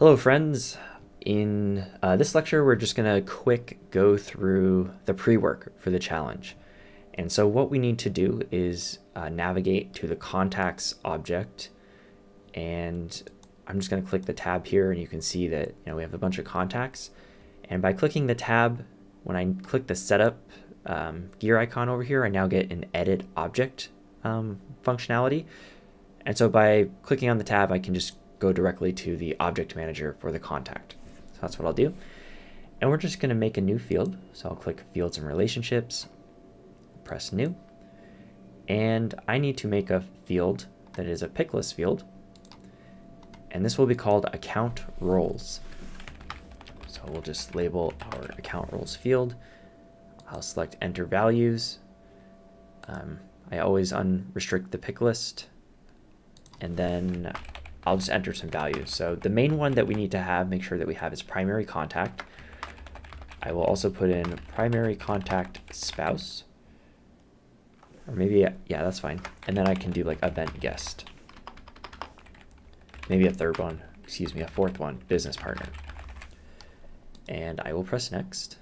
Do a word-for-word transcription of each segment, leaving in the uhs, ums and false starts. Hello friends, in uh, this lecture we're just going to quick go through the pre-work for the challenge. And so what we need to do is uh, navigate to the contacts object, and I'm just going to click the tab here, and you can see that you know we have a bunch of contacts. And by clicking the tab, when I click the setup um, gear icon over here, I now get an edit object um, functionality. And so by clicking on the tab, I can just go directly to the object manager for the contact. So that's what I'll do. And we're just going to make a new field. So I'll click fields and relationships, press new. And I need to make a field that is a pick list field. And this will be called account roles. So we'll just label our account roles field. I'll select enter values. Um, I always unrestrict the pick list. And then I'll just enter some values. So the main one that we need to have, make sure that we have is primary contact. I will also put in primary contact spouse, or maybe, yeah, that's fine. And then I can do like event guest, maybe a third one, excuse me, a fourth one, business partner. And I will press next.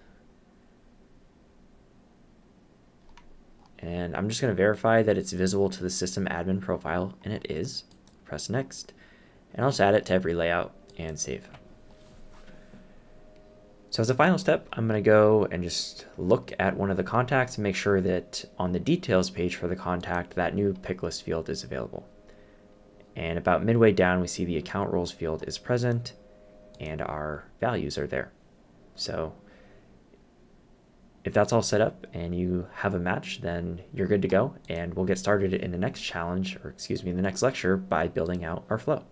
And I'm just gonna verify that it's visible to the system admin profile, and it is. Press next. And I'll just add it to every layout and save. So as a final step, I'm going to go and just look at one of the contacts and make sure that on the details page for the contact, that new pick list field is available. And about midway down, we see the account roles field is present and our values are there. So if that's all set up and you have a match, then you're good to go. And we'll get started in the next challenge, or excuse me, in the next lecture by building out our flow.